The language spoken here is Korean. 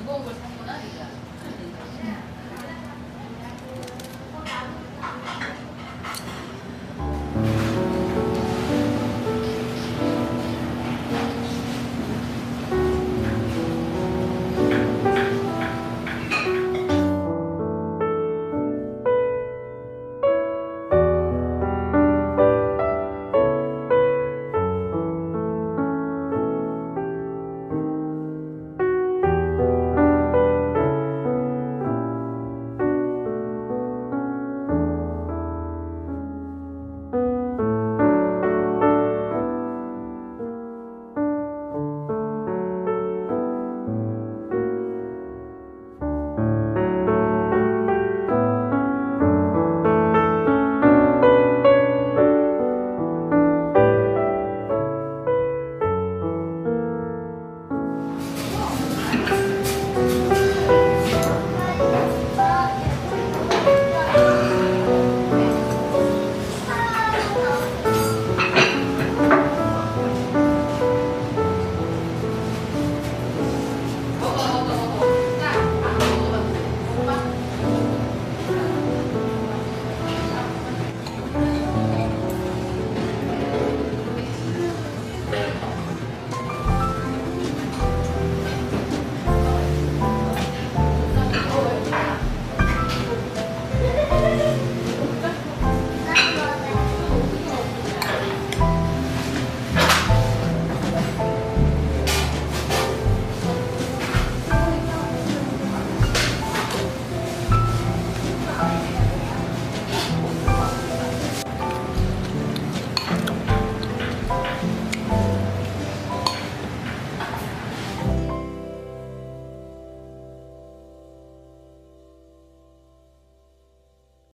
무거운 걸 사거나 이제